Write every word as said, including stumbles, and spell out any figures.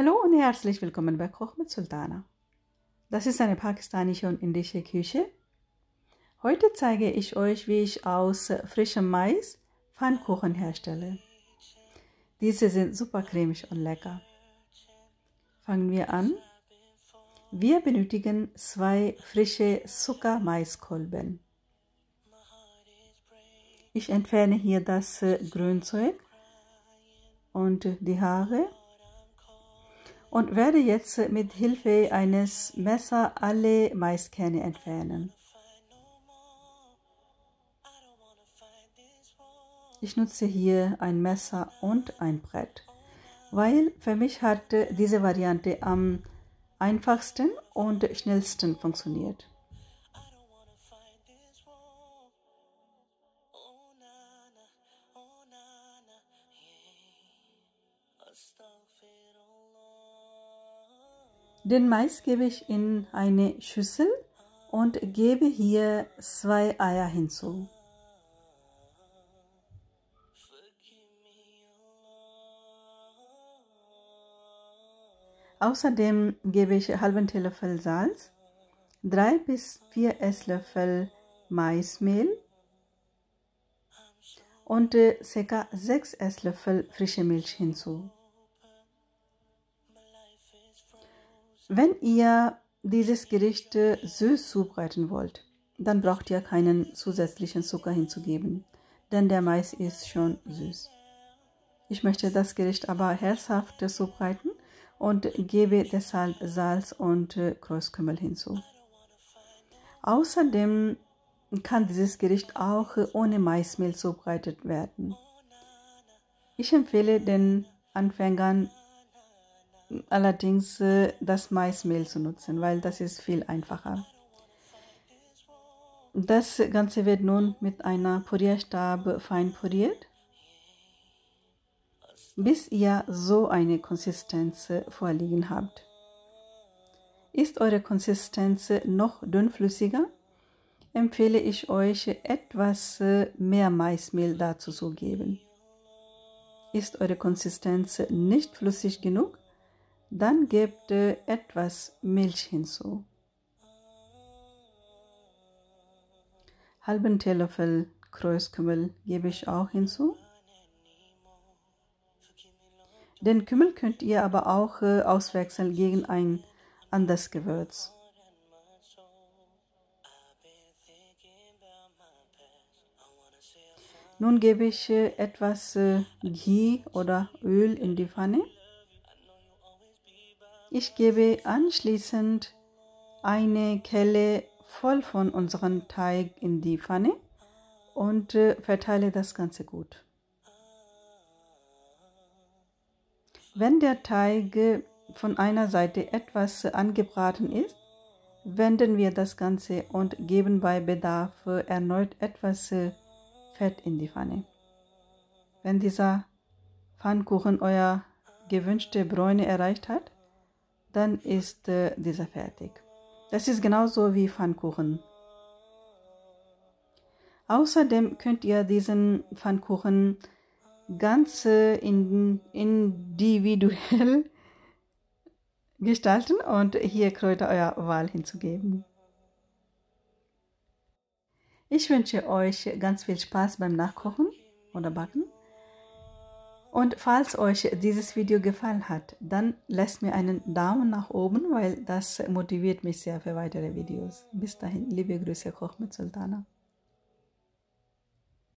Hallo und herzlich willkommen bei Koch mit Sultana. Das ist eine pakistanische und indische Küche. Heute zeige ich euch, wie ich aus frischem Mais Pfannkuchen herstelle. Diese sind super cremig und lecker. Fangen wir an. Wir benötigen zwei frische Zuckermaiskolben. Ich entferne hier das Grünzeug und die Haare und werde jetzt mit Hilfe eines Messers alle Maiskerne entfernen. Ich nutze hier ein Messer und ein Brett, weil für mich hat diese Variante am einfachsten und schnellsten funktioniert. Den Mais gebe ich in eine Schüssel und gebe hier zwei Eier hinzu. Außerdem gebe ich einen halben Teelöffel Salz, drei bis vier Esslöffel Maismehl und ca. sechs Esslöffel frische Milch hinzu. Wenn ihr dieses Gericht süß zubereiten wollt, dann braucht ihr keinen zusätzlichen Zucker hinzugeben, denn der Mais ist schon süß. Ich möchte das Gericht aber herzhaft zubereiten und gebe deshalb Salz und Kreuzkümmel hinzu. Außerdem kann dieses Gericht auch ohne Maismehl zubereitet werden. Ich empfehle den Anfängern allerdings das Maismehl zu nutzen, weil das ist viel einfacher. Das Ganze wird nun mit einer Purierstab fein puriert, bis ihr so eine Konsistenz vorliegen habt. Ist eure Konsistenz noch dünnflüssiger, empfehle ich euch, etwas mehr Maismehl dazu zu geben. Ist eure Konsistenz nicht flüssig genug, dann gebt etwas Milch hinzu. Halben Teelöffel Kreuzkümmel gebe ich auch hinzu. Den Kümmel könnt ihr aber auch auswechseln gegen ein anderes Gewürz. Nun gebe ich etwas Ghee oder Öl in die Pfanne. Ich gebe anschließend eine Kelle voll von unserem Teig in die Pfanne und verteile das Ganze gut. Wenn der Teig von einer Seite etwas angebraten ist, wenden wir das Ganze und geben bei Bedarf erneut etwas Fett in die Pfanne. Wenn dieser Pfannkuchen euer gewünschte Bräune erreicht hat, dann ist dieser fertig. Das ist genauso wie Pfannkuchen. Außerdem könnt ihr diesen Pfannkuchen ganz individuell gestalten und hier Kräuter eurer Wahl hinzugeben. Ich wünsche euch ganz viel Spaß beim Nachkochen oder Backen. Und falls euch dieses Video gefallen hat, dann lasst mir einen Daumen nach oben, weil das motiviert mich sehr für weitere Videos. Bis dahin, liebe Grüße, Koch mit Sultana.